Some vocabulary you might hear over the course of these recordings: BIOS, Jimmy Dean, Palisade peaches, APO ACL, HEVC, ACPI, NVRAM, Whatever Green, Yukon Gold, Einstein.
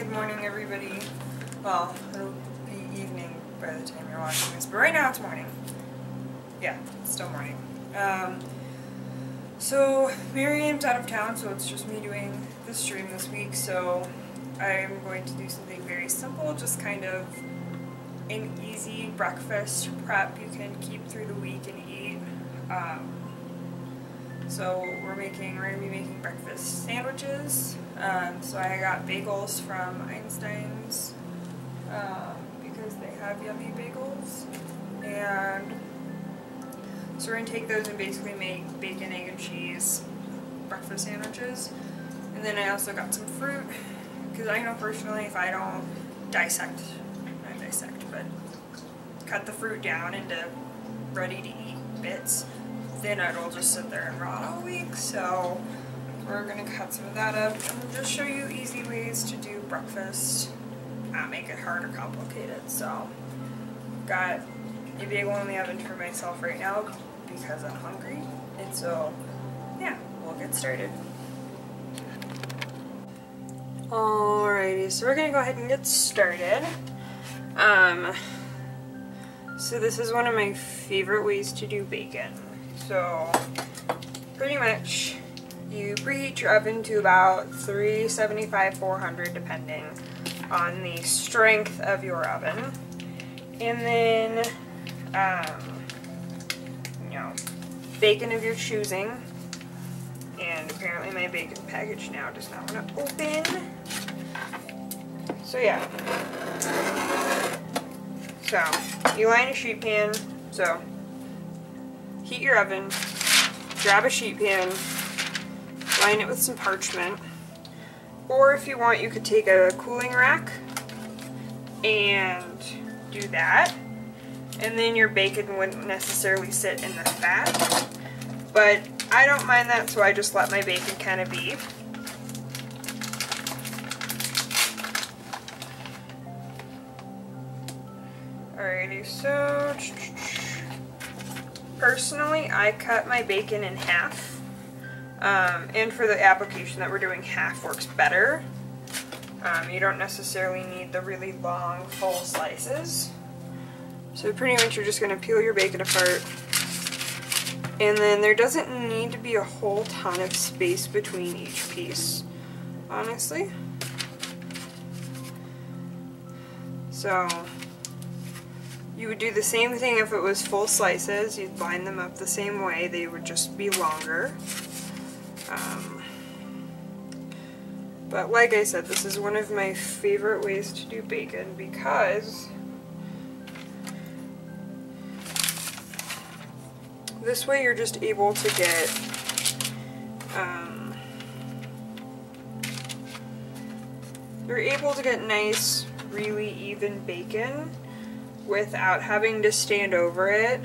Good morning, everybody. Well, it'll be evening by the time you're watching this, but right now it's morning. Yeah, it's still morning. So Miriam's out of town, so it's just me doing the stream this week, so I'm going to do something very simple, just kind of an easy breakfast prep you can keep through the week and eat. So we're gonna be making breakfast sandwiches. So I got bagels from Einstein's because they have yummy bagels, and so we're gonna take those and basically make bacon, egg, and cheese breakfast sandwiches. And then I also got some fruit because I know personally if I don't cut the fruit down into ready to eat bits, then it'll just sit there and rot all week. So we're gonna cut some of that up and just show you easy ways to do breakfast, not make it hard or complicated. So got a bagel in the oven for myself right now because I'm hungry, and so yeah, we'll get started. Alrighty, so we're gonna go ahead and get started. So this is one of my favorite ways to do bacon. So pretty much you preheat your oven to about 375, 400 depending on the strength of your oven. And then, you know, bacon of your choosing. And apparently my bacon package now does not want to open. So yeah. So you line a sheet pan, so heat your oven, grab a sheet pan, line it with some parchment, or if you want you could take a cooling rack and do that, and then your bacon wouldn't necessarily sit in the fat, but I don't mind that, so I just let my bacon kind of be. Alrighty, so personally I cut my bacon in half. And for the application that we're doing, half works better. You don't necessarily need the really long, full slices. So pretty much you're just going to peel your bacon apart. And then there doesn't need to be a whole ton of space between each piece, honestly. So you would do the same thing if it was full slices. You'd line them up the same way. They would just be longer. But like I said, this is one of my favorite ways to do bacon because this way you're just able to get, nice, really even bacon without having to stand over it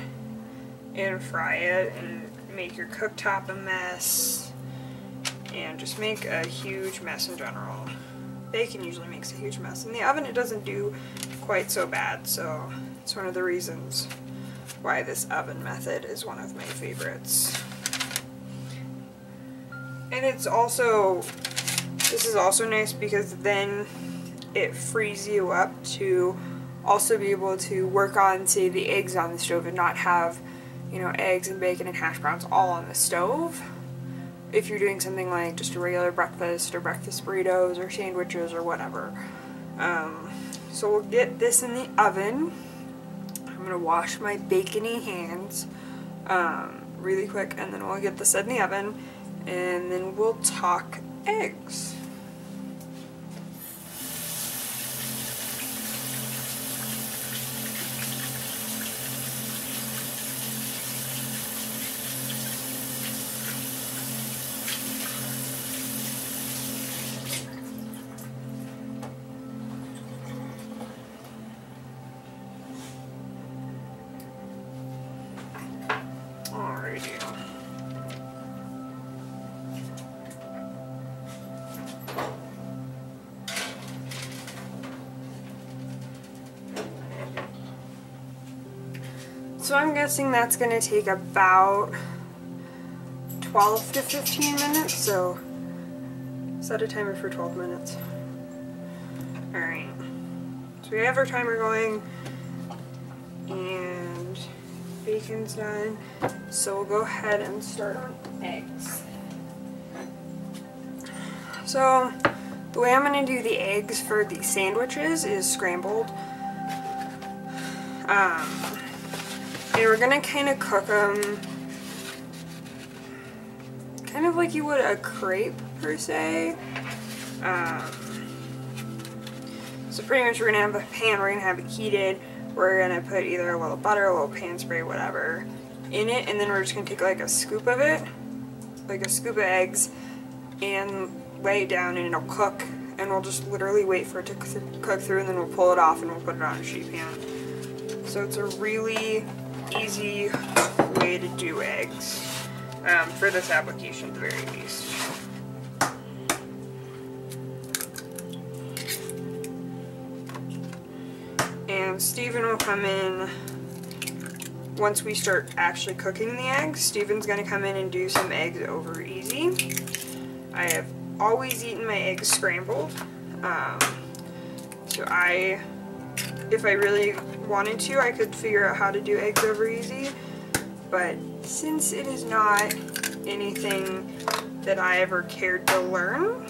and fry it and make your cooktop a mess. And just make a huge mess in general. Bacon usually makes a huge mess. In the oven it doesn't do quite so bad, so it's one of the reasons why this oven method is one of my favorites. And it's also, this is also nice because then it frees you up to also be able to work on, say, the eggs on the stove and not have, you know, eggs and bacon and hash browns all on the stove. If you're doing something like just a regular breakfast or breakfast burritos or sandwiches or whatever. So we'll get this in the oven. I'm going to wash my bacony hands really quick, and then we'll get this in the oven and then we'll talk eggs. So I'm guessing that's going to take about 12 to 15 minutes, so set a timer for 12 minutes. Alright, so we have our timer going and bacon's done, so we'll go ahead and start on eggs. So the way I'm going to do the eggs for the sandwiches is scrambled. And we're going to kind of cook them kind of like you would a crepe per se. So pretty much we're going to have a pan, we're going to have it heated, we're going to put either a little butter, a little pan spray, whatever in it, and then we're just going to take like a scoop of it, like a scoop of eggs, and lay it down and it'll cook, and we'll just literally wait for it to cook through, and then we'll pull it off and we'll put it on a sheet pan. So it's a really easy way to do eggs. For this application at the very least. And Stephen will come in once we start actually cooking the eggs. Stephen's going to come in and do some eggs over easy. I have always eaten my eggs scrambled. If I really wanted to, I could figure out how to do eggs over easy. But since it is not anything that I ever cared to learn,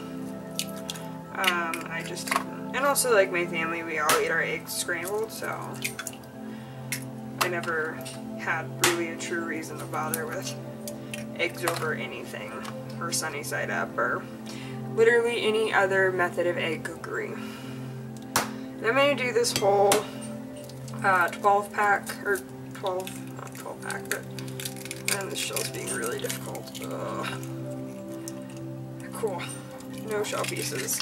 I just didn't. And also, like my family, we all eat our eggs scrambled, so I never had really a true reason to bother with eggs over anything, or sunny side up, or literally any other method of egg cookery. And I'm going to do this whole 12 pack, but man, this shell's being really difficult. Cool. No shell pieces.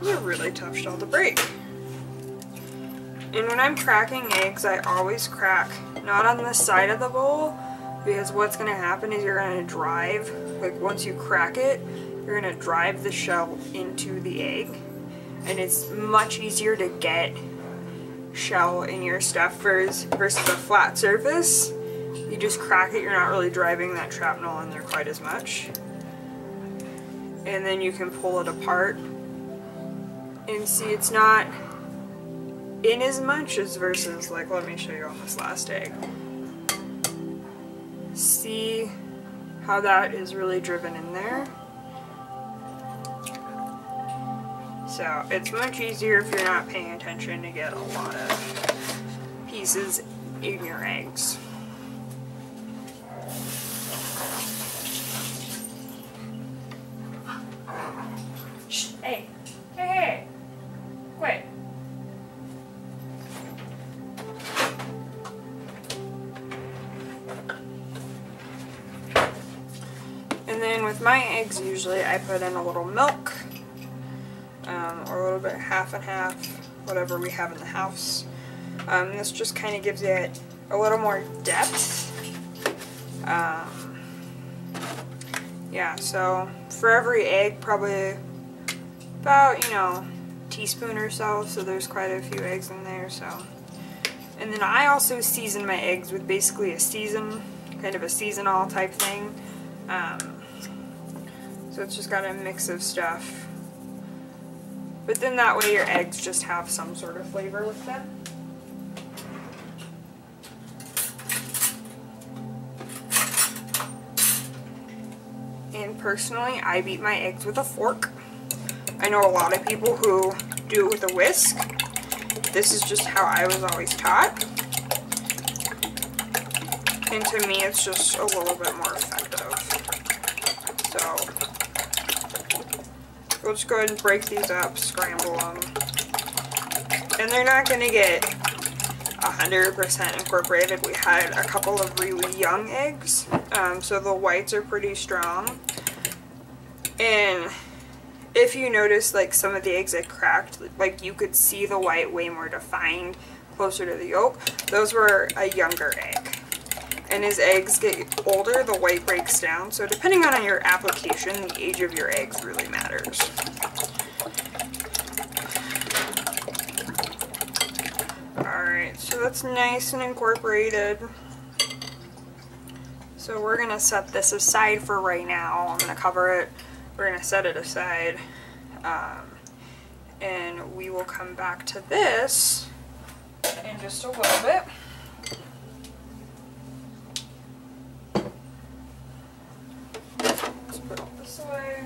This is a really tough shell to break. And when I'm cracking eggs, I always crack not on the side of the bowl, because what's going to happen is you're going to drive, like once you crack it, you're going to drive the shell into the egg. And it's much easier to get shell in your stuff versus a flat surface. You just crack it, you're not really driving that shrapnel in there quite as much. And then you can pull it apart. And see, it's not in as much as versus, like, let me show you on this last egg. See how that is really driven in there? So it's much easier if you're not paying attention to get a lot of pieces in your eggs. My eggs, usually I put in a little milk, or a little bit, half and half, whatever we have in the house. This just kind of gives it a little more depth. Yeah, so for every egg, probably about, teaspoon or so, so there's quite a few eggs in there, so. And then I also season my eggs with basically kind of a seasonal type thing. So it's just got a mix of stuff. But then that way your eggs just have some sort of flavor with them. And personally, I beat my eggs with a fork. I know a lot of people who do it with a whisk. This is just how I was always taught. And to me, it's just a little bit more effective. So we'll just go ahead and break these up, scramble them. And they're not going to get 100% incorporated. We had a couple of really young eggs, so the whites are pretty strong. And if you notice, like, some of the eggs that cracked, like, you could see the white way more defined, closer to the yolk. Those were a younger egg. And as eggs get older, the white breaks down. So depending on your application, the age of your eggs really matters. Alright, so that's nice and incorporated. So we're going to set this aside for right now. I'm going to cover it. We're going to set it aside. and we will come back to this in just a little bit. Let's put it this way.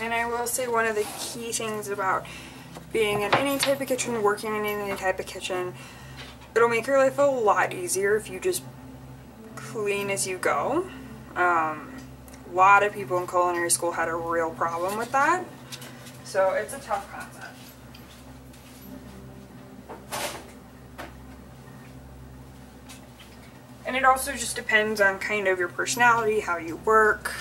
And I will say one of the key things about being in any type of kitchen, working in any type of kitchen, it'll make your life a lot easier if you just clean as you go. A lot of people in culinary school had a real problem with that. So it's a tough concept. And it also just depends on kind of your personality, how you work,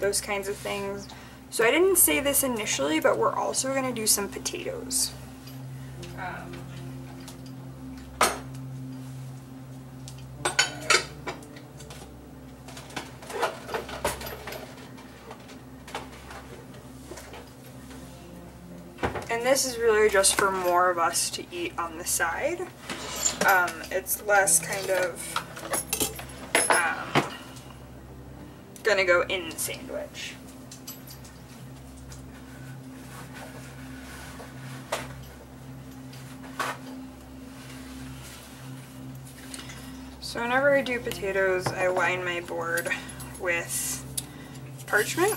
those kinds of things. So I didn't say this initially, but we're also going to do some potatoes. And this is really just for more of us to eat on the side. It's less kind of gonna go in the sandwich. So whenever I do potatoes, I line my board with parchment,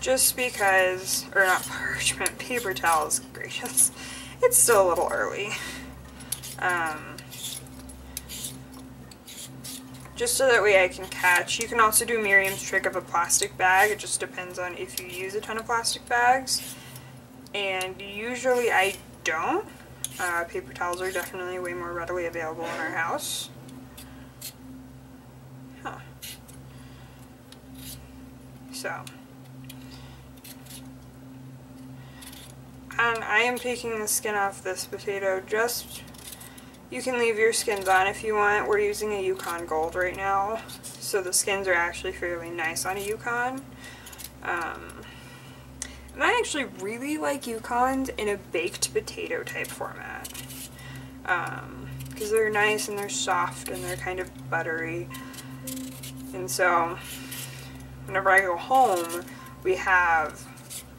just because, or not parchment, paper towels, gracious, it's still a little early. Just so that way I can catch. You can also do Miriam's trick of a plastic bag. It just depends on if you use a ton of plastic bags, and usually I don't. Paper towels are definitely way more readily available in our house. Huh. So. And I am taking the skin off this potato. Just, you can leave your skins on if you want. We're using a Yukon Gold right now, so the skins are actually fairly nice on a Yukon. And I actually really like Yukons in a baked potato type format, because they're nice and they're soft and they're kind of buttery. And so whenever I go home,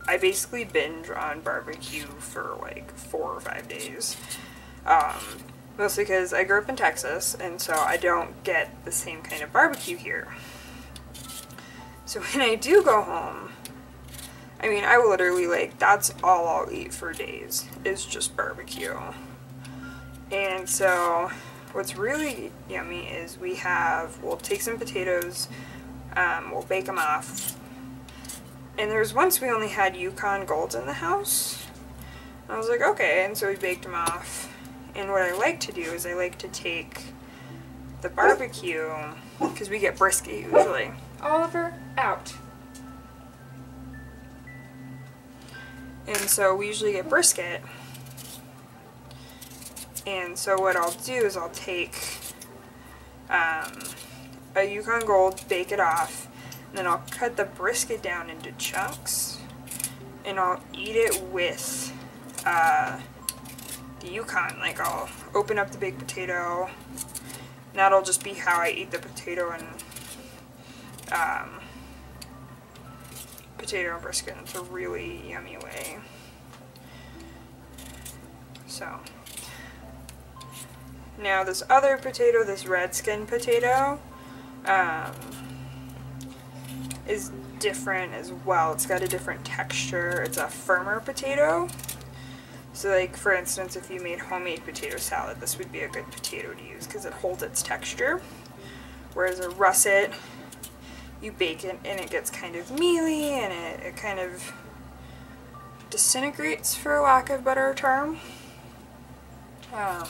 I basically binge on barbecue for like 4 or 5 days, mostly because I grew up in Texas, and so I don't get the same kind of barbecue here. So when I do go home, I mean, I will literally, like, that's all I'll eat for days, is just barbecue. And so what's really yummy is we'll take some potatoes, we'll bake them off. And there was once we only had Yukon Golds in the house. And I was like, okay, and so we baked them off. And what I like to do is I like to take the barbecue, because we get brisket usually. Oliver, out. And so we usually get brisket, and so what I'll do is I'll take a Yukon Gold, bake it off, and then I'll cut the brisket down into chunks, and I'll eat it with the Yukon. Like, I'll open up the baked potato, and that'll just be how I eat the potato and potato and brisket. It's a really yummy way. So now this other potato, this red skin potato, is different as well. It's got a different texture. It's a firmer potato. So, like, for instance, if you made homemade potato salad, this would be a good potato to use because it holds its texture. Whereas a russet, you bake it and it gets kind of mealy and it kind of disintegrates, for lack of a better term. There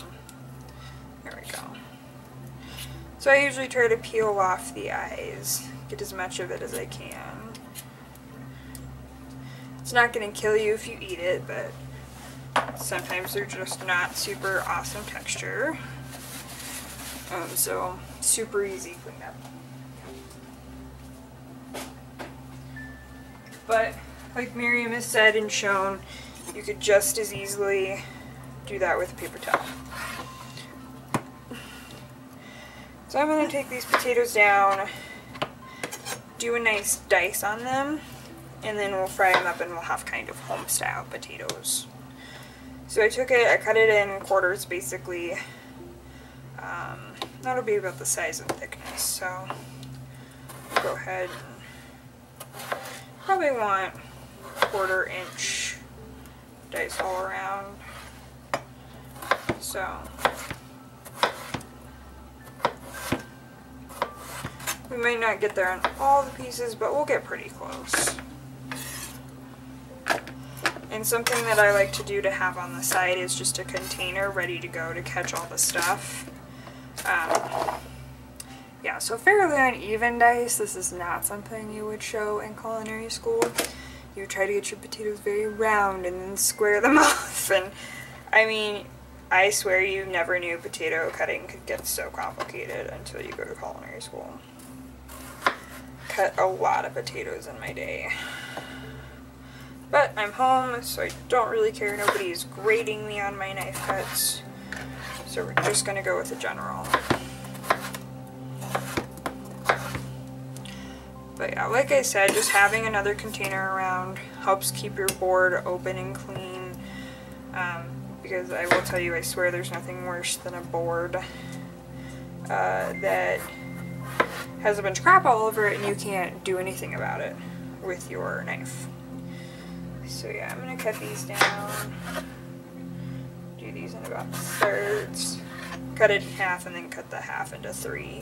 we go. So I usually try to peel off the eyes, get as much of it as I can. It's not going to kill you if you eat it, but sometimes they're just not super awesome texture. So super easy cleanup. But like Miriam has said and shown, you could just as easily do that with a paper towel. So I'm going to take these potatoes down, do a nice dice on them, and then we'll fry them up and we'll have kind of home-style potatoes. So I took it, I cut it in quarters basically. That'll be about the size and thickness, so I'll go ahead and probably want quarter-inch dice all around. So we might not get there on all the pieces, but we'll get pretty close. And something that I like to do to have on the side is just a container ready to go to catch all the stuff. Yeah, so fairly uneven dice. This is not something you would show in culinary school. You try to get your potatoes very round and then square them off. And I mean, I swear you never knew potato cutting could get so complicated until you go to culinary school. Cut a lot of potatoes in my day. But I'm home, so I don't really care. Nobody's grading me on my knife cuts. So we're just gonna go with a general. But yeah, like I said, just having another container around helps keep your board open and clean. Because I will tell you, I swear there's nothing worse than a board that has a bunch of crap all over it and you can't do anything about it with your knife. So yeah, I'm gonna cut these down, do these in about thirds, cut it in half and then cut the half into three.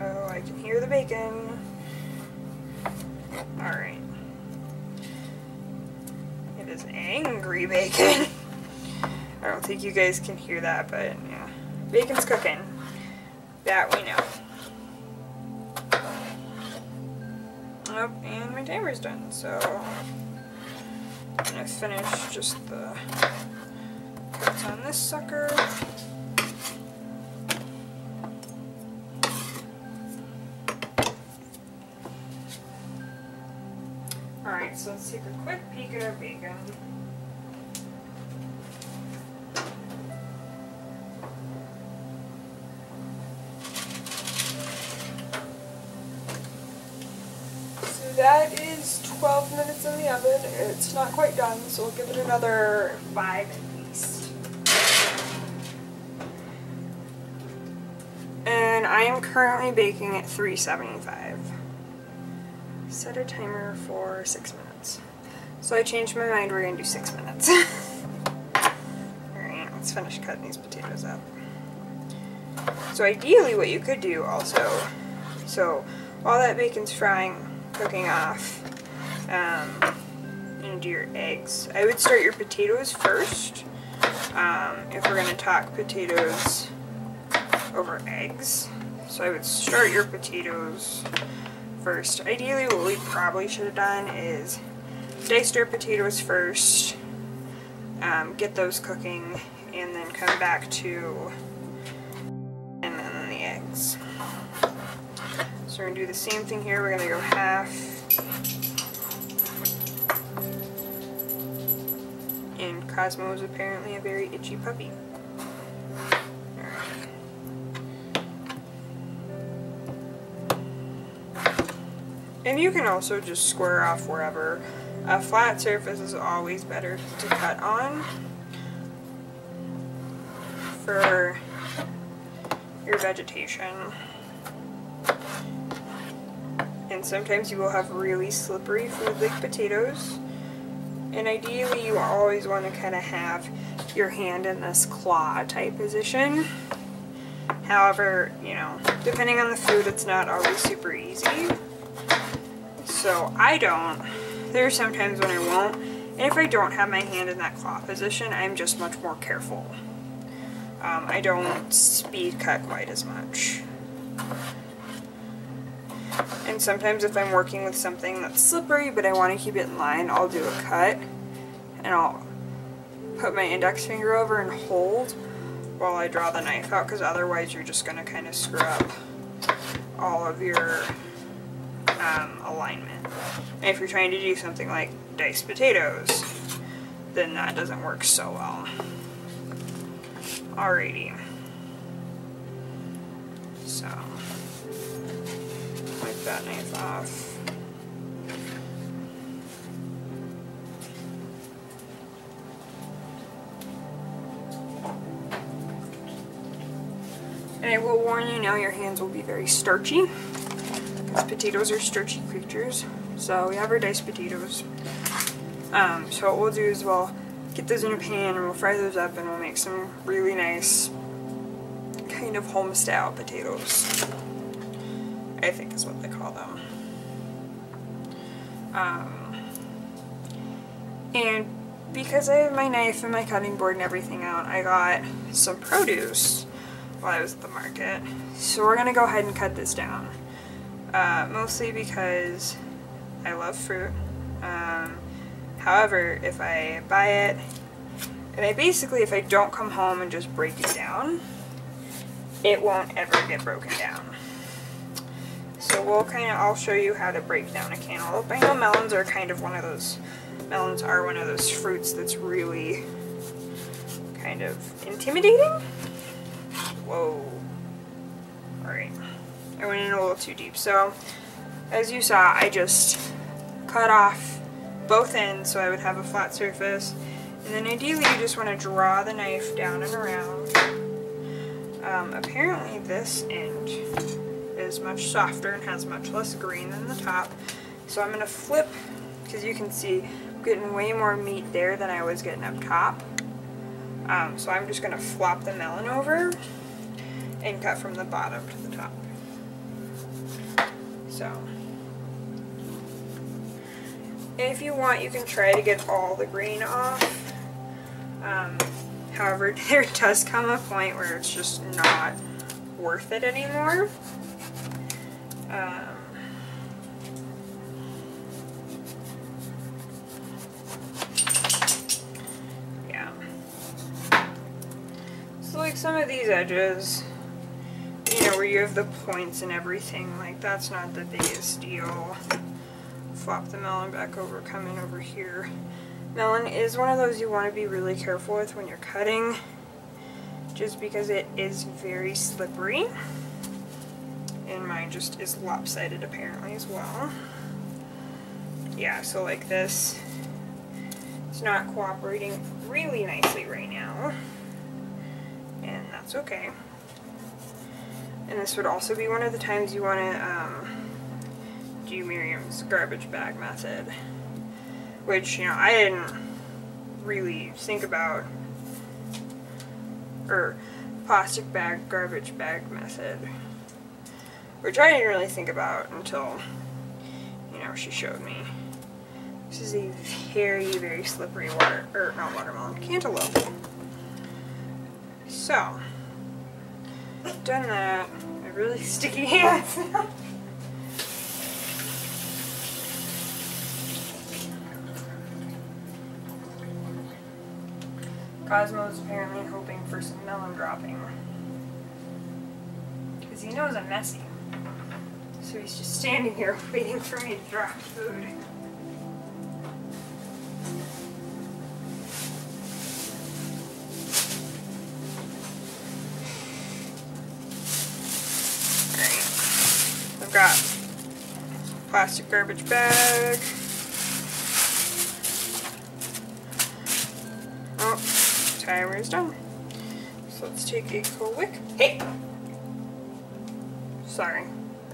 Oh, I can hear the bacon. Alright. It is angry bacon. I don't think you guys can hear that, but yeah. Bacon's cooking. That we know. Oh, and my timer's done, so I'm gonna finish just the cuts on this sucker. Alright, so let's take a quick peek at our bacon. That is 12 minutes in the oven. It's not quite done, so we'll give it another 5 at least. And I am currently baking at 375. Set a timer for 6 minutes. So I changed my mind, we're going to do 6 minutes. Alright, let's finish cutting these potatoes up. So ideally what you could do also, so while that bacon's frying, cooking off into your eggs. I would start your potatoes first if we're going to talk potatoes over eggs. So I would start your potatoes first. Ideally what we probably should have done is diced our potatoes first, get those cooking, and then come back to and then the eggs. So we're going to do the same thing here. We're going to go half and Cosmo is apparently a very itchy puppy. Alright. And you can also just square off wherever. A flat surface is always better to cut on for your vegetation. And sometimes you will have really slippery food like potatoes. And ideally you always want to kind of have your hand in this claw type position. However, you know, depending on the food, it's not always super easy. So I don't. There are sometimes when I won't. And if I don't have my hand in that claw position, I'm just much more careful. I don't speed cut quite as much. And sometimes if I'm working with something that's slippery but I want to keep it in line, I'll do a cut and I'll put my index finger over and hold while I draw the knife out, because otherwise you're just going to kind of screw up all of your alignment. And if you're trying to do something like diced potatoes, then that doesn't work so well. Alrighty. So that nice off. And I will warn you now, your hands will be very starchy, because potatoes are starchy creatures. So we have our diced potatoes. So what we'll do is we'll get those in a pan and we'll fry those up and we'll make some really nice kind of home-style potatoes, I think is what they call them. And because I have my knife and my cutting board and everything out, I got some produce while I was at the market. So we're going to go ahead and cut this down. Mostly because I love fruit. However, if I buy it, and if I don't come home and just break it down, it won't ever get broken down. So I'll show you how to break down a cantaloupe. I know melons are one of those fruits that's really kind of intimidating. Whoa. Alright. I went in a little too deep. So, as you saw, I just cut off both ends so I would have a flat surface. And then ideally you just want to draw the knife down and around. Apparently this end is much softer and has much less green than the top. So I'm going to flip, because you can see I'm getting way more meat there than I was getting up top. So I'm just going to flop the melon over and cut from the bottom to the top. So if you want, you can try to get all the green off. However, there does come a point where it's just not worth it anymore. Yeah. So like some of these edges, you know, where you have the points and everything, like that's not the biggest deal. Flop the melon back over, come in over here. Melon is one of those you want to be really careful with when you're cutting, just because it is very slippery. And mine just is lopsided apparently as well. Yeah, so like this, it's not cooperating really nicely right now, and that's okay. And this would also be one of the times you want to do Miriam's garbage bag method, which, you know, I didn't really think about, or plastic bag, garbage bag method, which I didn't really think about until, you know, she showed me. This is a very, very slippery cantaloupe. So, I've done that. I have really sticky hands. Cosmo's apparently hoping for some melon dropping, because he knows I'm messy, so he's just standing here waiting for me to drop food. Alright, I've got plastic garbage bag. Timer's done. So let's take a quick. Hey! Sorry.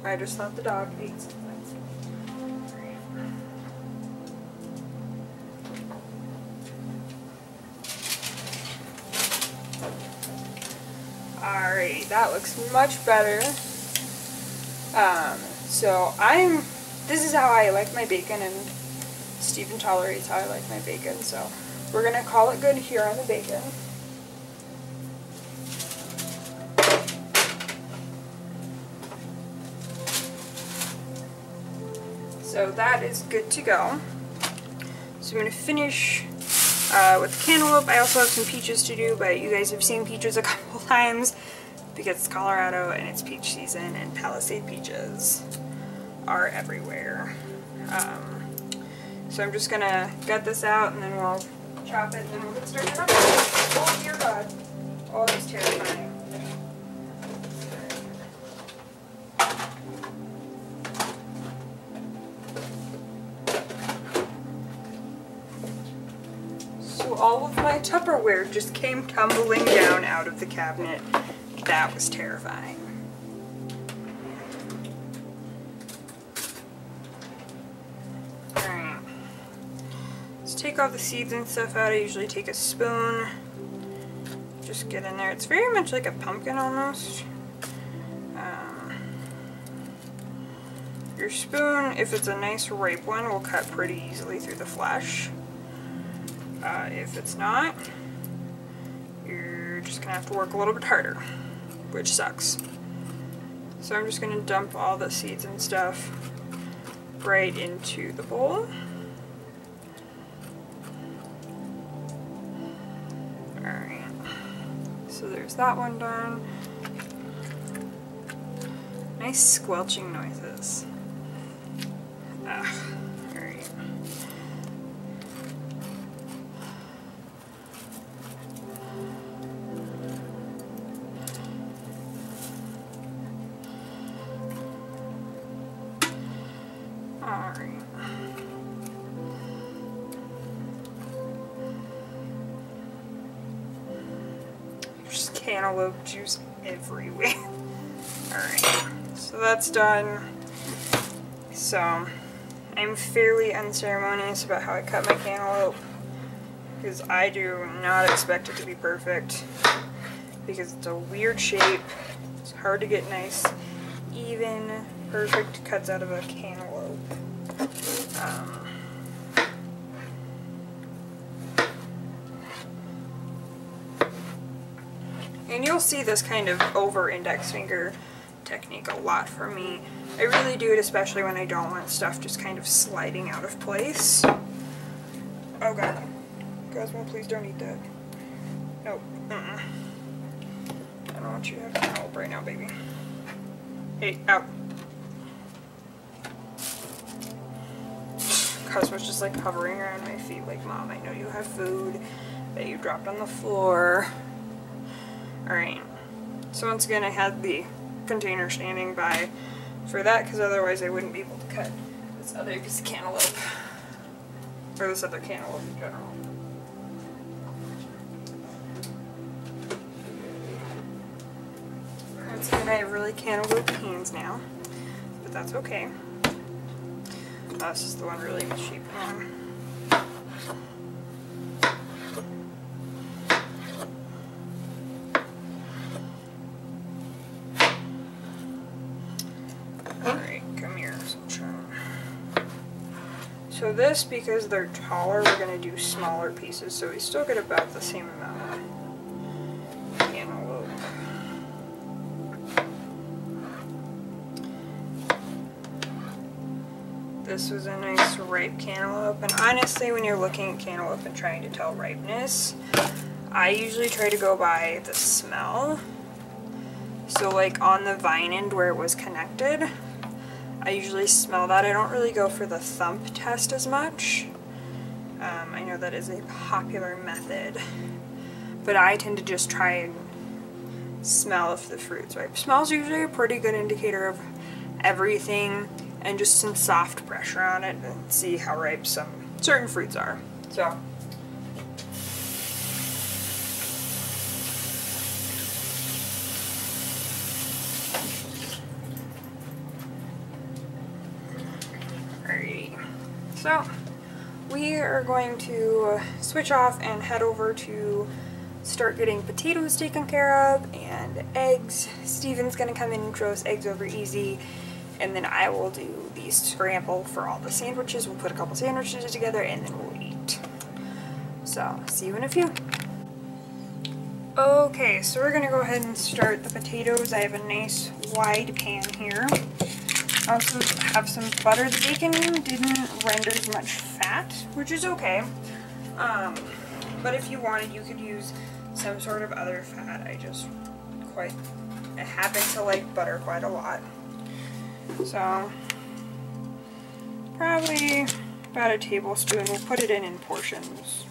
I just thought the dog ate something. Alright, that looks much better. This is how I like my bacon, and Stephen tolerates how I like my bacon, so we're going to call it good here on the bacon. So that is good to go. So I'm going to finish with the cantaloupe. I also have some peaches to do, but you guys have seen peaches a couple times because it's Colorado and it's peach season, and Palisade peaches are everywhere. So I'm just going to gut this out, and then we'll chop it, and then we'll get started on it. Oh dear God. Oh, that's terrifying. all of my Tupperware just came tumbling down out of the cabinet. That was terrifying. Alright. Let's take all the seeds and stuff out. I usually take a spoon. Just get in there. It's very much like a pumpkin almost. Your spoon, if it's a nice ripe one, will cut pretty easily through the flesh. If it's not, you're just going to have to work a little bit harder, which sucks. So I'm just going to dump all the seeds and stuff right into the bowl. Alright, so there's that one done. Nice squelching noises. Alright. Alright. Just cantaloupe juice everywhere. Alright. So that's done. So I'm fairly unceremonious about how I cut my cantaloupe, because I do not expect it to be perfect, because it's a weird shape. It's hard to get nice, even, perfect cuts out of a cantaloupe. And you'll see this kind of over index finger technique a lot for me. I really do it, especially when I don't want stuff just kind of sliding out of place. Oh god. Cosmo, please don't eat that. Nope. Mm-mm. I don't want you to have cantaloupe right now, baby. Hey, ow. Cosmo's just like hovering around my feet like, Mom, I know you have food that you dropped on the floor. Alright. So once again, I had the container standing by for that, because otherwise I wouldn't be able to cut this other piece of cantaloupe, or this other cantaloupe in general. That's good. I have really cantaloupe hands now, but that's okay. This is the one really cheap one. So this, because they're taller, we're going to do smaller pieces, so we still get about the same amount of cantaloupe. This was a nice ripe cantaloupe, and honestly, when you're looking at cantaloupe and trying to tell ripeness, I usually try to go by the smell. So like on the vine end where it was connected, I usually smell that. I don't really go for the thump test as much. I know that is a popular method, but I tend to just try and smell if the fruit's ripe. Smell's usually a pretty good indicator of everything, and just some soft pressure on it and see how ripe some certain fruits are. So. So we are going to switch off and head over to start getting potatoes taken care of and eggs. Steven's going to come in and throw us eggs over easy, and then I will do the scramble for all the sandwiches. We'll put a couple sandwiches together and then we'll eat. So see you in a few. Okay, so we're going to go ahead and start the potatoes. I have a nice wide pan here. I also have some butter. The bacon didn't render as much fat, which is okay, but if you wanted, you could use some sort of other fat. I happen to like butter quite a lot, so probably about a tablespoon. We'll put it in portions.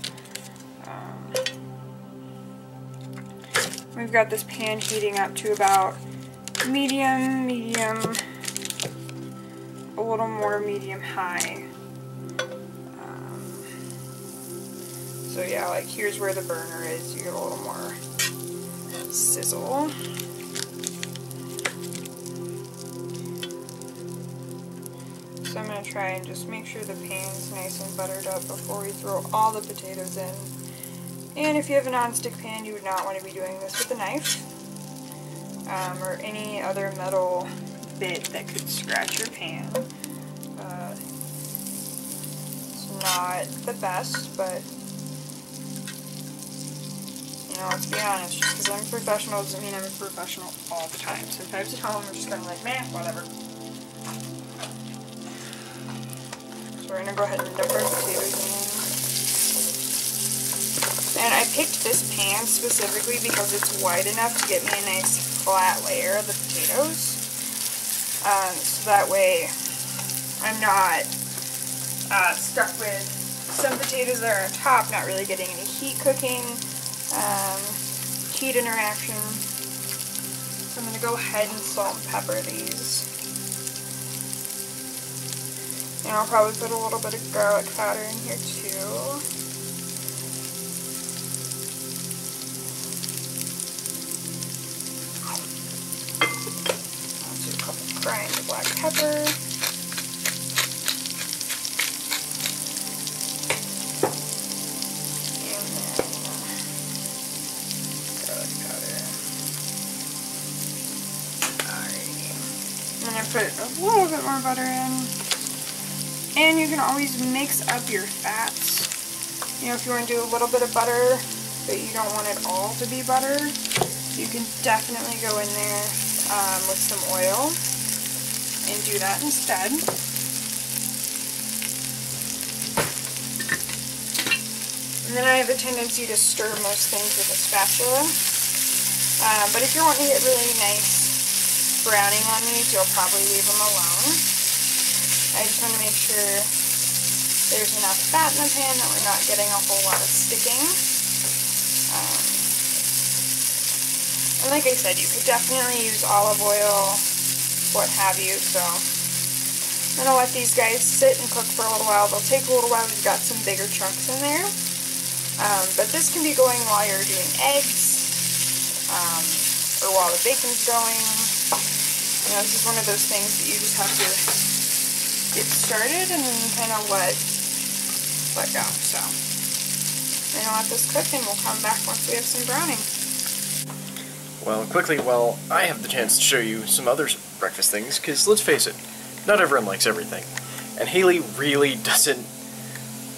We've got this pan heating up to about medium, a little more medium high. So So yeah, like here's where the burner is. You get a little more sizzle. So I'm going to try and just make sure the pan's nice and buttered up before we throw all the potatoes in. And if you have a nonstick pan, you would not want to be doing this with a knife or any other metal bit that could scratch your pan. It's not the best, but you know, let's be honest, just because I'm a professional doesn't mean I'm a professional all the time. Sometimes at home, we're just kind of like, meh, whatever. So we're going to go ahead and dump our potatoes in. And I picked this pan specifically because it's wide enough to get me a nice flat layer of the potatoes. So that way I'm not stuck with some potatoes that are on top, not really getting any heat cooking, heat interaction. So I'm going to go ahead and salt and pepper these. And I'll probably put a little bit of garlic powder in here too. Grind the black pepper. And then garlic powder. Alrighty. I'm going to put a little bit more butter in. And you can always mix up your fats. You know, if you want to do a little bit of butter, but you don't want it all to be butter, you can definitely go in there with some oil and do that instead. And then I have a tendency to stir most things with a spatula. But if you're wanting to get really nice browning on these, you'll probably leave them alone. I just want to make sure there's enough fat in the pan that we're not getting a whole lot of sticking. And like I said, you could definitely use olive oil, what have you, so I'm going to let these guys sit and cook for a little while. They'll take a little while. We've got some bigger chunks in there, but this can be going while you're doing eggs, or while the bacon's going. You know, this is one of those things that you just have to get started and then kind of let go, so I'm going to let this cook and we'll come back once we have some browning. Well, quickly, while I have the chance to show you some other breakfast things, because let's face it, not everyone likes everything. And Haley really doesn't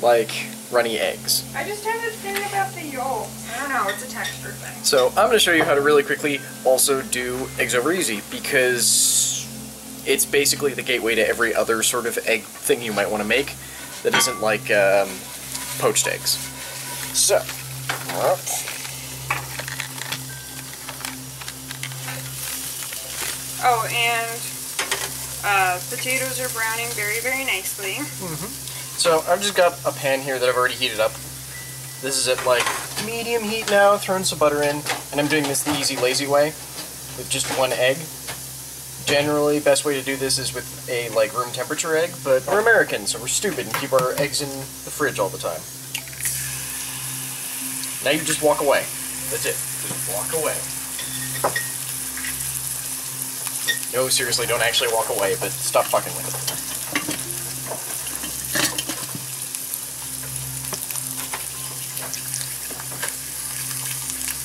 like runny eggs. I just have this thing about the yolks. I don't know, it's a texture thing. So I'm going to show you how to really quickly also do eggs over easy, because it's basically the gateway to every other sort of egg thing you might want to make that isn't like poached eggs. So, oh, and potatoes are browning very, very nicely. Mm-hmm. So I've just got a pan here that I've already heated up. This is at like medium heat now, throwing some butter in, and I'm doing this the easy, lazy way with just one egg. Generally, best way to do this is with a like room temperature egg, but we're American, so we're stupid and keep our eggs in the fridge all the time. Now you just walk away. That's it. Just walk away. No, seriously, don't actually walk away, but stop fucking with it.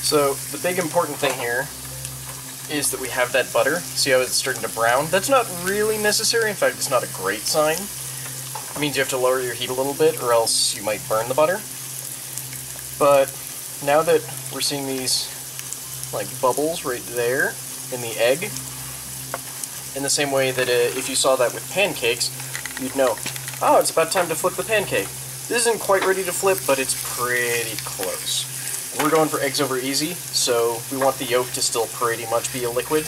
So, the big important thing here is that we have that butter. See how it's starting to brown? That's not really necessary. In fact, it's not a great sign. It means you have to lower your heat a little bit, or else you might burn the butter. But now that we're seeing these, like, bubbles right there in the egg, in the same way that if you saw that with pancakes, you'd know, oh, it's about time to flip the pancake. This isn't quite ready to flip, but it's pretty close. We're going for eggs over easy, so we want the yolk to still pretty much be a liquid.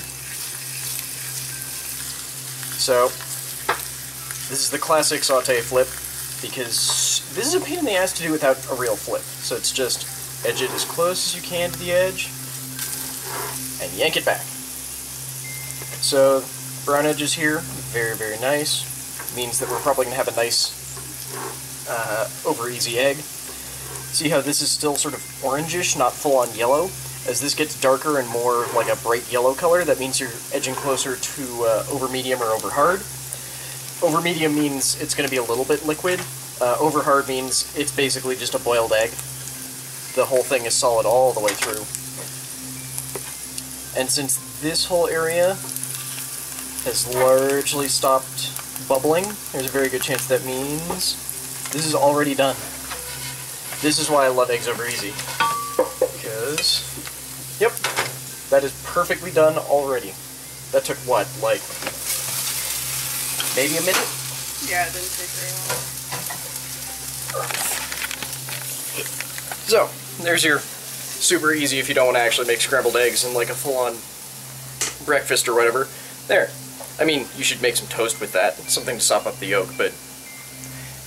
So, this is the classic sauté flip, because this is a pain in the ass to do without a real flip. So it's just edge it as close as you can to the edge, and yank it back. So, brown edges here, very, very nice. Means that we're probably going to have a nice over easy egg. See how this is still sort of orangish, not full-on yellow? As this gets darker and more like a bright yellow color, that means you're edging closer to over medium or over hard. Over medium means it's going to be a little bit liquid. Over hard means it's basically just a boiled egg. The whole thing is solid all the way through. And since this whole area has largely stopped bubbling, there's a very good chance that means this is already done. This is why I love eggs over easy. Because, yep, that is perfectly done already. That took what, like, maybe a minute? Yeah, it didn't take very long. So, there's your super easy if you don't want to actually make scrambled eggs and like a full-on breakfast or whatever. There. I mean, you should make some toast with that. It's something to sop up the yolk, but...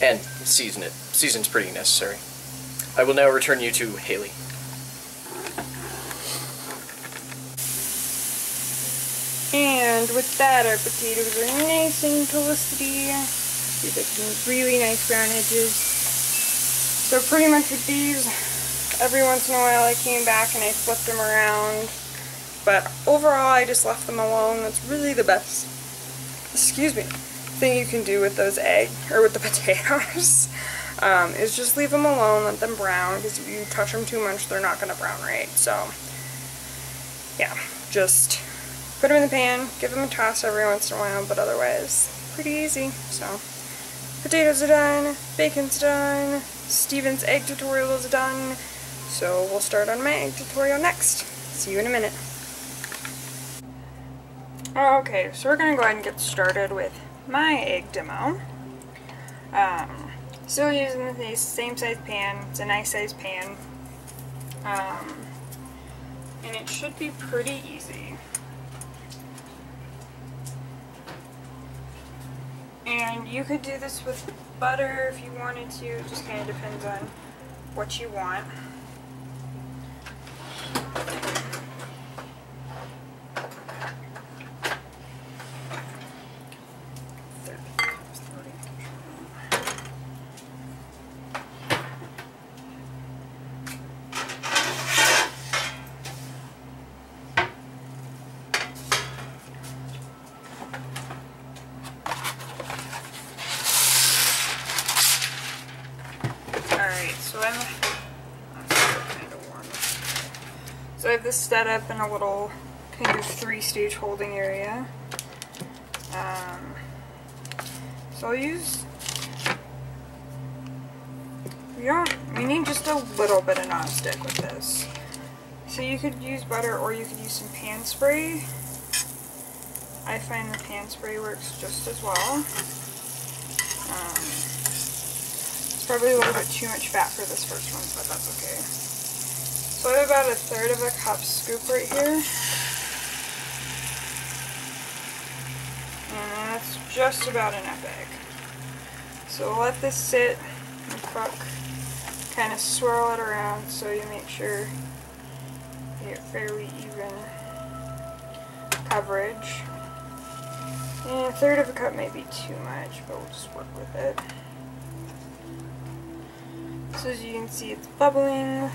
and season it. Season's pretty necessary. I will now return you to Haley. And with that, our potatoes are nice and toasty. These are some really nice brown edges. So pretty much with these, every once in a while I came back and I flipped them around. But overall, I just left them alone. That's really the best, excuse me, thing you can do with those eggs, or with the potatoes, is just leave them alone, let them brown, because if you touch them too much, they're not going to brown right. So, yeah, just... put them in the pan, give them a toss every once in a while, but otherwise, pretty easy. So, potatoes are done, bacon's done, Steven's egg tutorial is done, so we'll start on my egg tutorial next. See you in a minute. Okay, so we're going to go ahead and get started with my egg demo. Still using the same size pan, it's a nice size pan, and it should be pretty easy. And you could do this with butter if you wanted to, it just kind of depends on what you want. So I have this set up in a little kind of three-stage holding area. So I'll use, we need just a little bit of nonstick with this. So you could use butter or you could use some pan spray. I find the pan spray works just as well. It's probably a little bit too much fat for this first one, but that's okay. So I have about a third of a cup scoop right here. And that's just about enough egg. So we'll let this sit and cook. Kind of swirl it around so you make sure you get fairly even coverage. And a third of a cup may be too much, but we'll just work with it. So as you can see, it's bubbling.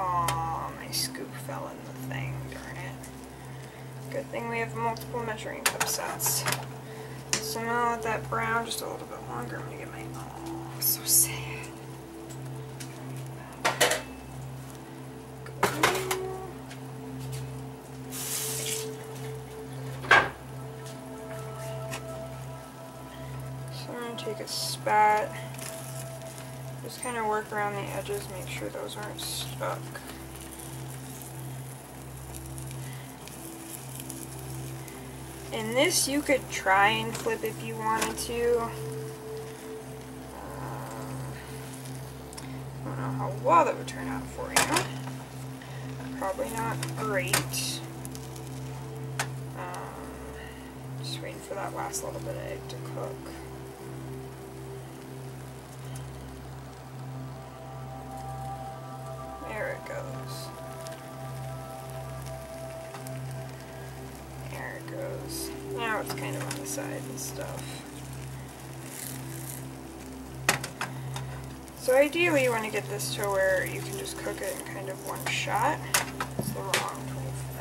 Aw, my scoop fell in the thing, darn it. Good thing we have multiple measuring cup sets. So now let that brown just a little bit longer. I'm gonna get my, oh, so sad. So I'm gonna take a spat. Just kind of work around the edges, make sure those aren't stuck. And this you could try and flip if you wanted to. I don't know how well that would turn out for you. Probably not great. Just waiting for that last little bit of egg to cook. Now it's kind of on the side and stuff. So ideally you want to get this to where you can just cook it in kind of one shot. It's the wrong tool for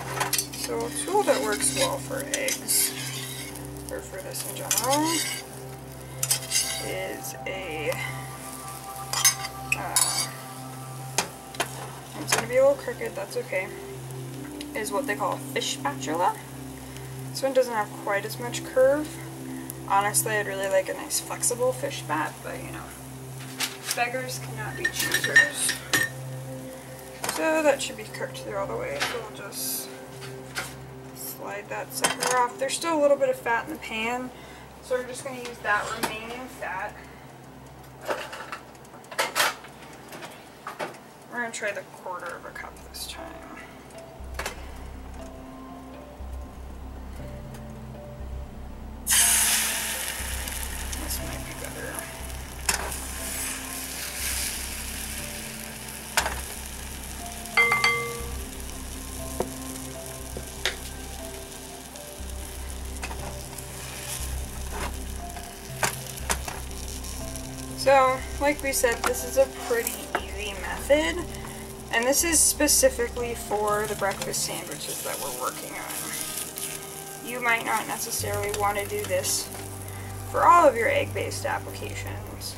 that. So a tool that works well for eggs, or for this in general, is a, it's going to be a little crooked, that's okay, is what they call a fish spatula. This one doesn't have quite as much curve. Honestly, I'd really like a nice flexible fish spat, but you know, beggars cannot be choosers. So that should be cooked through all the way, so we'll just slide that sucker off. There's still a little bit of fat in the pan, so we're just going to use that remaining fat. We're going to try the 1/4 cup this time. This might be better. So, like we said, this is a pretty method, and this is specifically for the breakfast sandwiches that we're working on. You might not necessarily want to do this for all of your egg-based applications,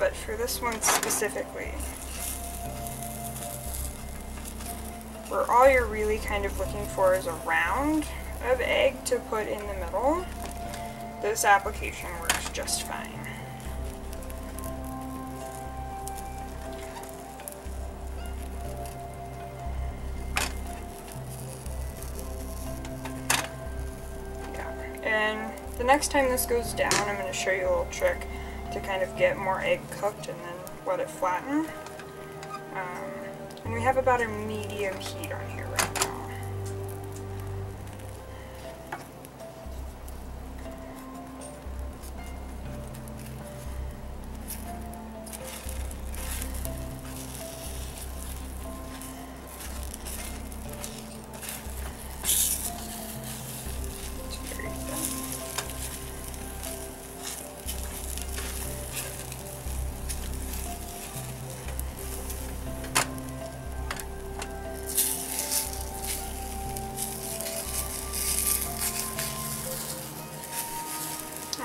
but for this one specifically, where all you're really kind of looking for is a round of egg to put in the middle, this application works just fine. And the next time this goes down, I'm going to show you a little trick to kind of get more egg cooked and then let it flatten. And we have about a medium heat on here right now.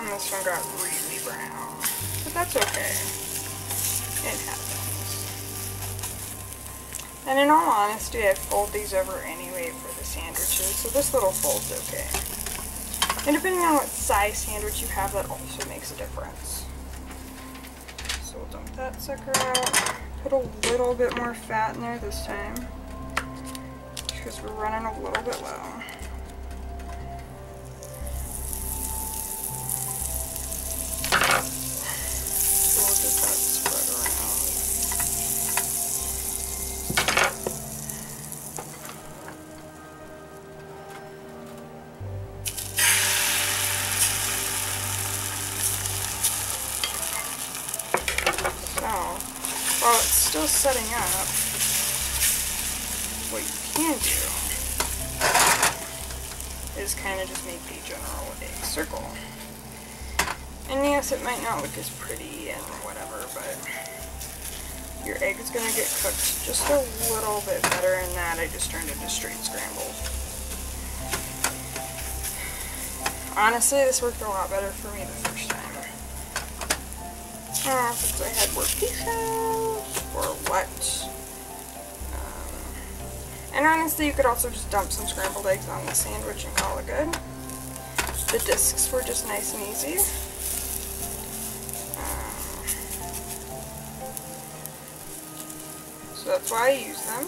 This one got really brown, but that's okay. It happens. And in all honesty, I fold these over anyway for the sandwiches, so this little fold's okay. And depending on what size sandwich you have, that also makes a difference. So we'll dump that sucker out. Put a little bit more fat in there this time, because we're running a little bit low. While it's still setting up, what you can do is kind of just make the general egg circle. And yes, it might not look as pretty and whatever, but your egg is going to get cooked just a little bit better in that. I just turned it into straight scrambled. Honestly, this worked a lot better for me the first time. Since I had more peaches. Or what? And honestly, you could also just dump some scrambled eggs on the sandwich and call it good. The discs were just nice and easy. So that's why I use them.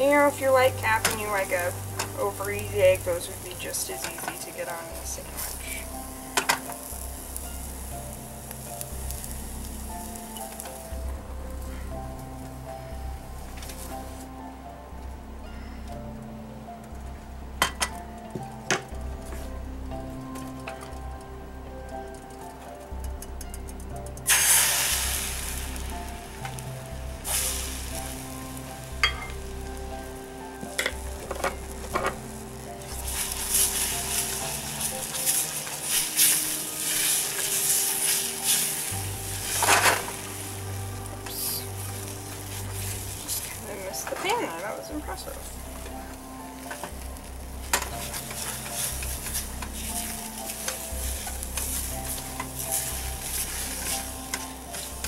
And you know, if you're like Cap and you like a over easy egg, those would be just as easy to get on the sandwich.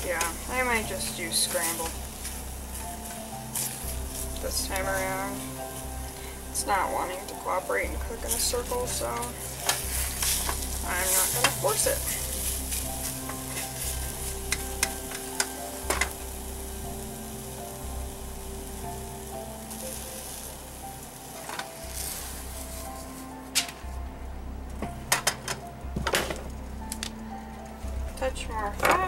Yeah, I might just do scrambled this time around. It's not wanting to cooperate and cook in a circle, so I'm not going to force it. Touch more fat.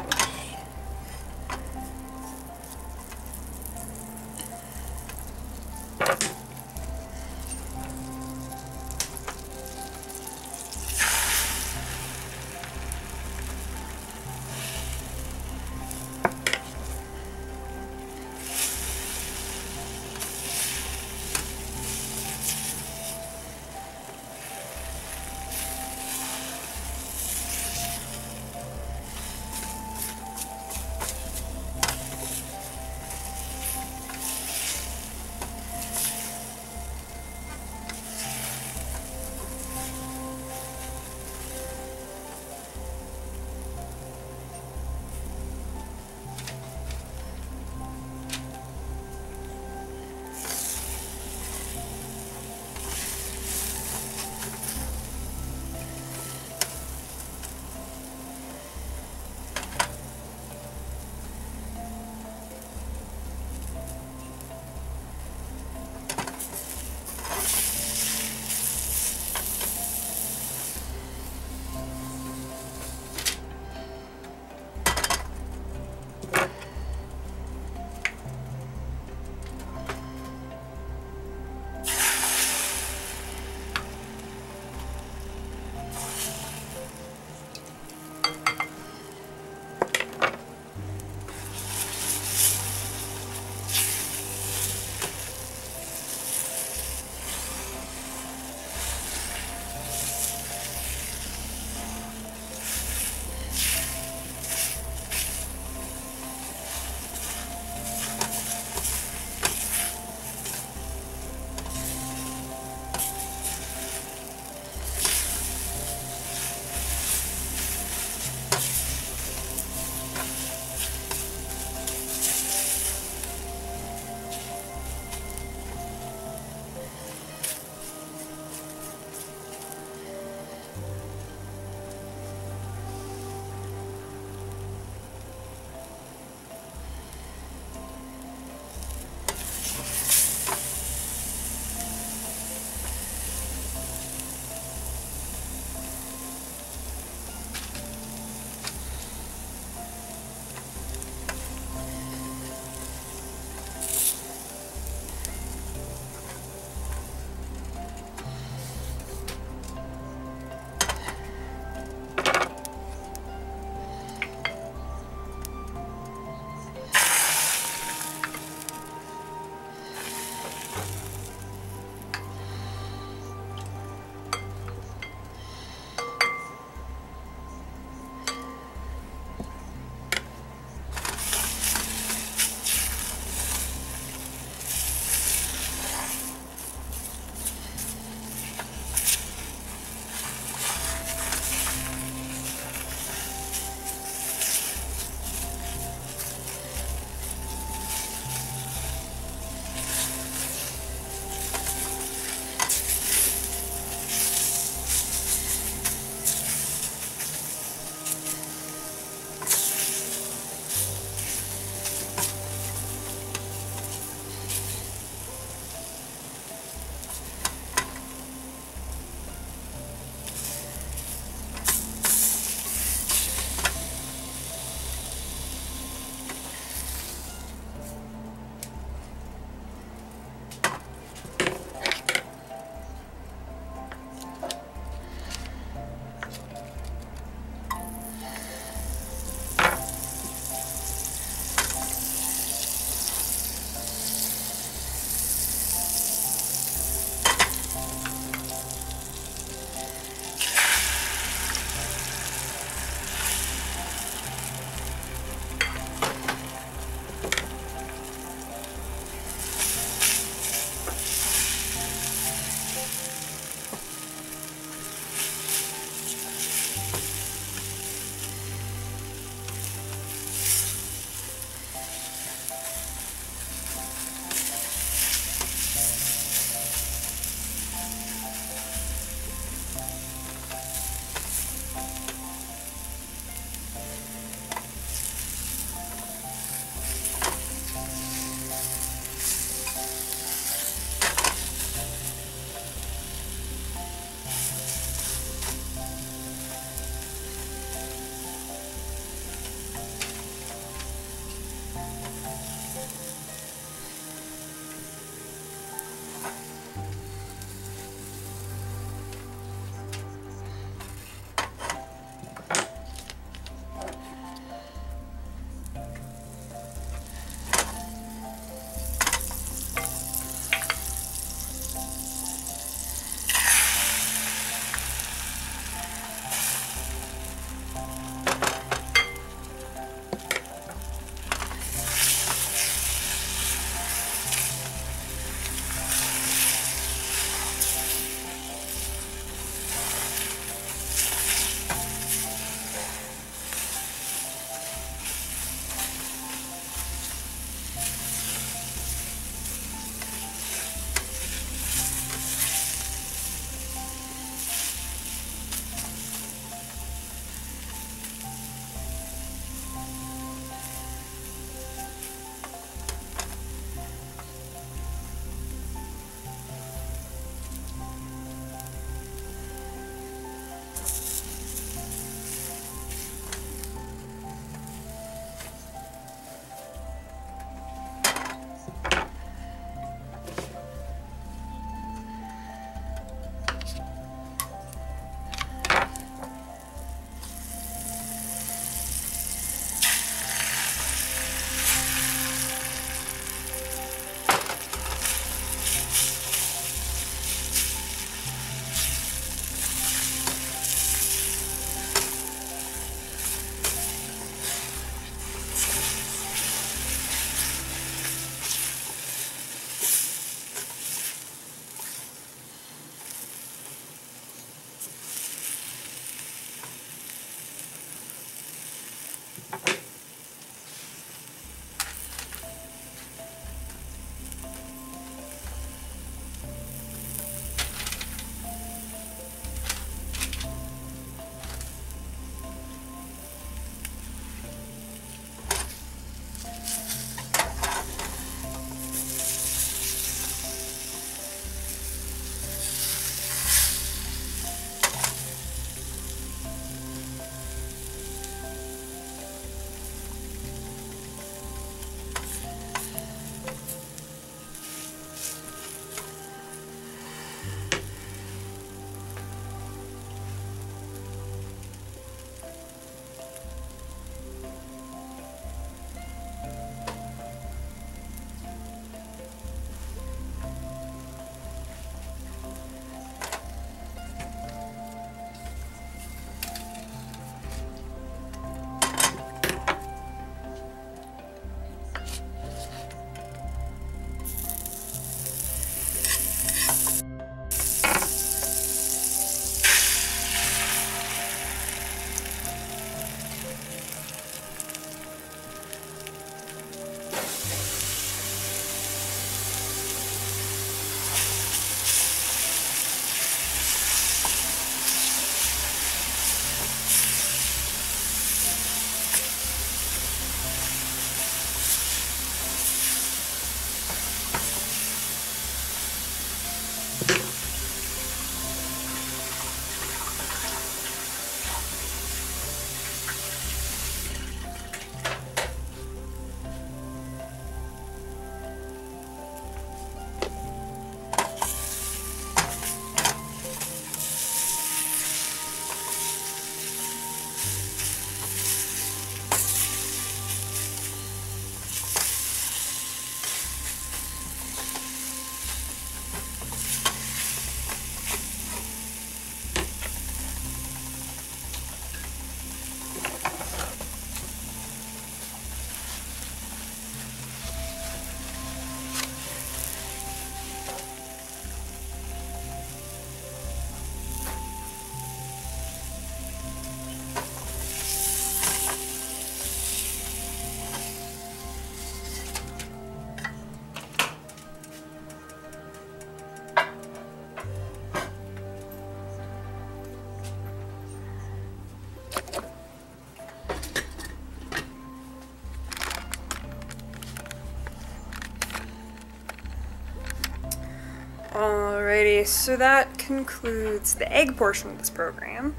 Okay, so that concludes the egg portion of this program.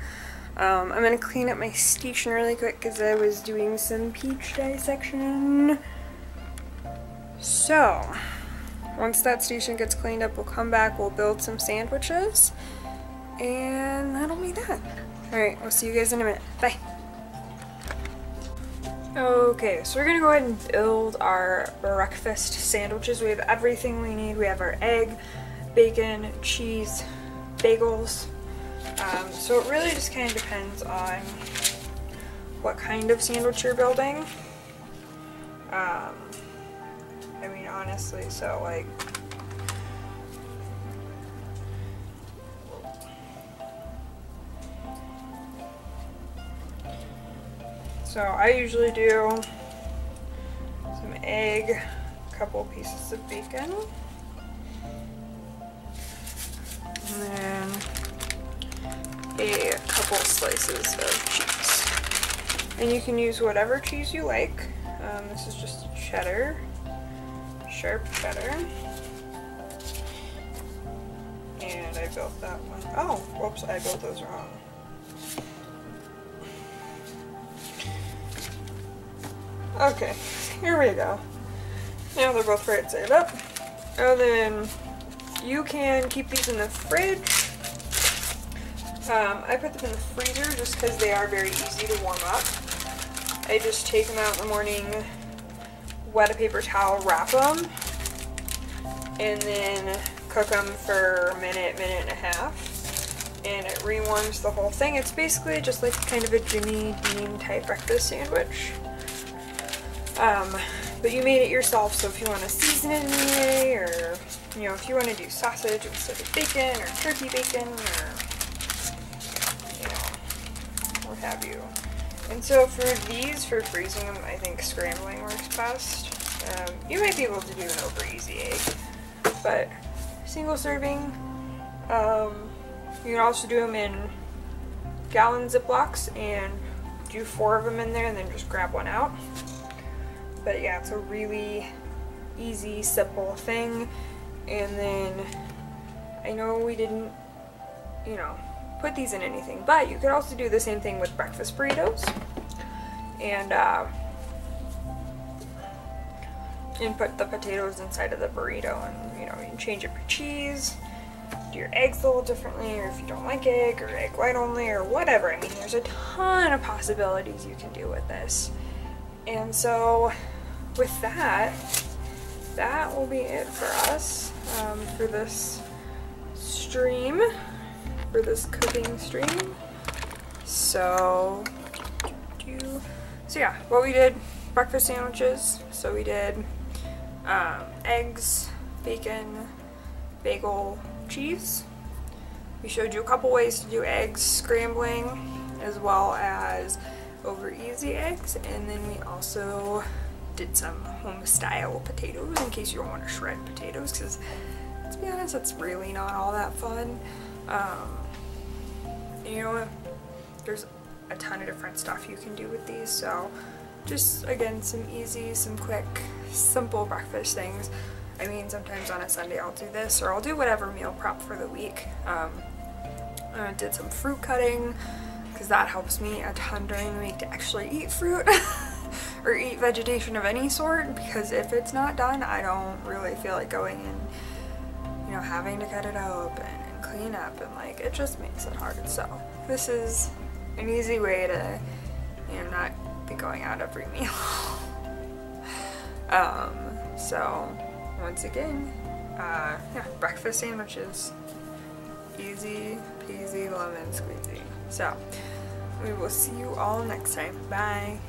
I'm going to clean up my station really quick because I was doing some peach dissection. So, once that station gets cleaned up, we'll come back, we'll build some sandwiches, and that'll be that. Alright, we'll see you guys in a minute. Bye! Okay, so we're going to go ahead and build our breakfast sandwiches. We have everything we need. We have our egg, bacon, cheese, bagels. So it really just kind of depends on what kind of sandwich you're building. I mean, honestly, so like, so I usually do some egg, a couple pieces of bacon, and then a couple slices of cheese. And you can use whatever cheese you like. This is just cheddar, sharp cheddar. And I built that one. Oh, whoops, I built those wrong. Okay, here we go. Now they're both right side up. And then you can keep these in the fridge. I put them in the freezer just because they are very easy to warm up. I just take them out in the morning, wet a paper towel, wrap them, and then cook them for a minute, minute and a half. And it rewarms the whole thing. It's basically just like kind of a Jimmy Dean type breakfast sandwich. But you made it yourself, so if you want to season it in any way, or, you know, if you want to do sausage instead of bacon, or turkey bacon, or, you know, what have you. And so for these, for freezing them, I think scrambling works best. You might be able to do an over easy egg, but single serving. You can also do them in gallon Ziplocs and do 4 of them in there and then just grab one out. But yeah, it's a really easy, simple thing. And then I know we didn't, you know, put these in anything, but you could also do the same thing with breakfast burritos and put the potatoes inside of the burrito, and, you know, you can change it for cheese, do your eggs a little differently, or if you don't like egg, or egg white only, or whatever. I mean, there's a ton of possibilities you can do with this. And so with that, that will be it for us for this stream, for this cooking stream. So yeah, what we did, breakfast sandwiches. So we did eggs, bacon, bagel, cheese. We showed you a couple ways to do eggs, scrambling, as well as over easy eggs, and then we also did some home style potatoes in case you don't want to shred potatoes, because to be honest, it's really not all that fun. You know, there's a ton of different stuff you can do with these, so just again, some easy, some quick, simple breakfast things. I mean, sometimes on a Sunday I'll do this, or I'll do whatever meal prep for the week. I did some fruit cutting, because that helps me a ton during the week to actually eat fruit or eat vegetation of any sort, because if it's not done, I don't really feel like going and, you know, having to cut it up and clean up, and like, it just makes it hard. So this is an easy way to, you know, not be going out every meal. So once again, yeah, breakfast sandwiches, easy peasy lemon squeezy. So we will see you all next time. Bye.